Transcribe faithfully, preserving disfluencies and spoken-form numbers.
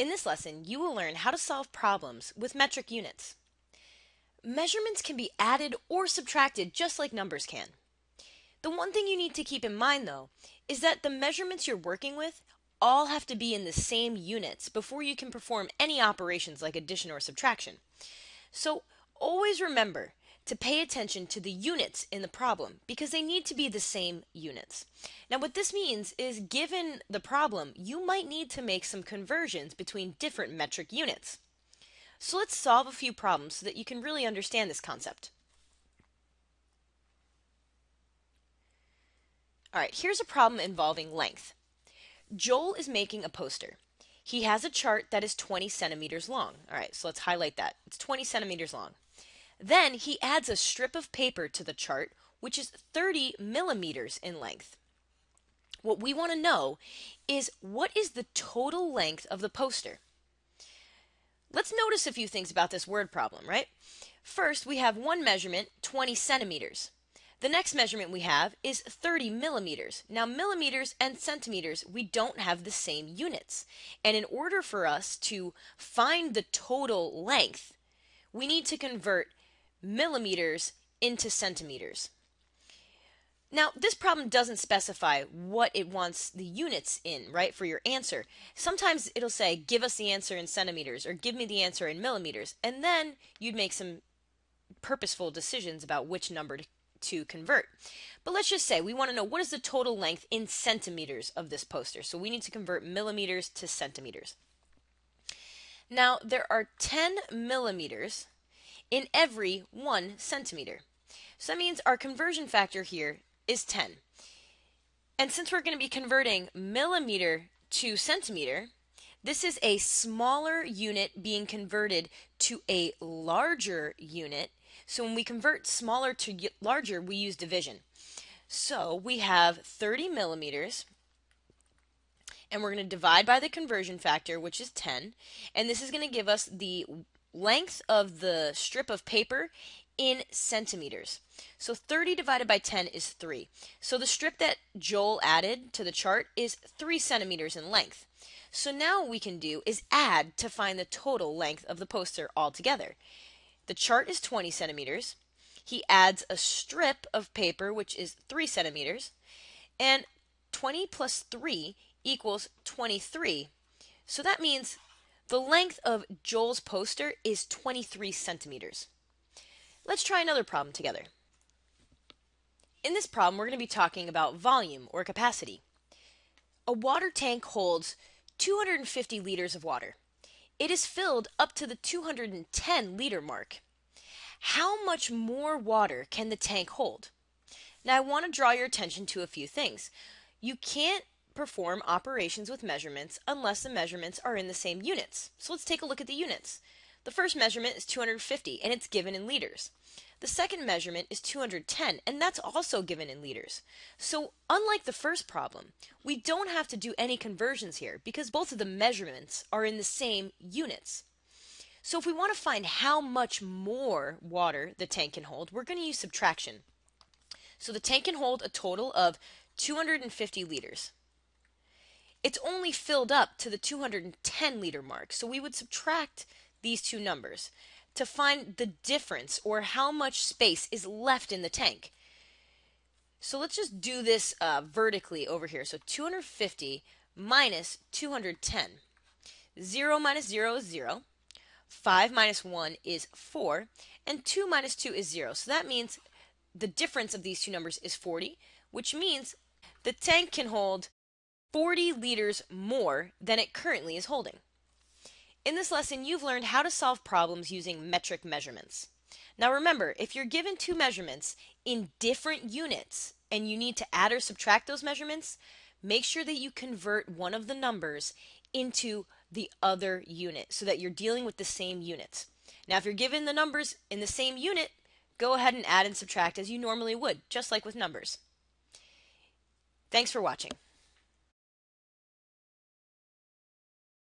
In this lesson, you will learn how to solve problems with metric units. Measurements can be added or subtracted just like numbers can. The one thing you need to keep in mind, though, is that the measurements you're working with all have to be in the same units before you can perform any operations like addition or subtraction. So always remember to pay attention to the units in the problem because they need to be the same units. Now what this means is given the problem, you might need to make some conversions between different metric units. So let's solve a few problems so that you can really understand this concept. All right, here's a problem involving length. Joel is making a poster. He has a chart that is twenty centimeters long. All right, so let's highlight that. It's twenty centimeters long. Then he adds a strip of paper to the chart, which is thirty millimeters in length. What we want to know is what is the total length of the poster? Let's notice a few things about this word problem, right? First, we have one measurement, twenty centimeters. The next measurement we have is thirty millimeters. Now, millimeters and centimeters, we don't have the same units. And in order for us to find the total length, we need to convert millimeters into centimeters. Now, this problem doesn't specify what it wants the units in, right, for your answer. Sometimes it'll say, give us the answer in centimeters or give me the answer in millimeters. And then you'd make some purposeful decisions about which number to, to convert. But let's just say we want to know what is the total length in centimeters of this poster. So we need to convert millimeters to centimeters. Now, there are ten millimeters in every one centimeter. So that means our conversion factor here is ten. And since we're going to be converting millimeter to centimeter, this is a smaller unit being converted to a larger unit. So when we convert smaller to larger, we use division. So we have thirty millimeters. And we're going to divide by the conversion factor, which is ten. And this is going to give us the length of the strip of paper in centimeters. So thirty divided by ten is three. So the strip that Joel added to the chart is three centimeters in length. So now what we can do is add to find the total length of the poster altogether. The chart is twenty centimeters. He adds a strip of paper, which is three centimeters. And twenty plus three equals twenty-three. So that means the length of Joel's poster is twenty-three centimeters. Let's try another problem together. In this problem, we're going to be talking about volume or capacity. A water tank holds two hundred fifty liters of water. It is filled up to the two hundred ten liter mark. How much more water can the tank hold? Now, I want to draw your attention to a few things. You can't perform operations with measurements unless the measurements are in the same units. So let's take a look at the units. The first measurement is two hundred fifty and it's given in liters. The second measurement is two hundred ten and that's also given in liters. So unlike the first problem, we don't have to do any conversions here because both of the measurements are in the same units. So if we want to find how much more water the tank can hold, we're going to use subtraction. So the tank can hold a total of two hundred fifty liters. It's only filled up to the two hundred ten liter mark. So we would subtract these two numbers to find the difference or how much space is left in the tank. So let's just do this uh, vertically over here. So two hundred fifty minus two hundred ten. zero minus zero is zero. five minus one is four. And two minus two is zero. So that means the difference of these two numbers is forty, which means the tank can hold forty liters more than it currently is holding. In this lesson, you've learned how to solve problems using metric measurements. Now remember, if you're given two measurements in different units and you need to add or subtract those measurements, make sure that you convert one of the numbers into the other unit so that you're dealing with the same units. Now if you're given the numbers in the same unit, go ahead and add and subtract as you normally would, just like with numbers. Thanks for watching.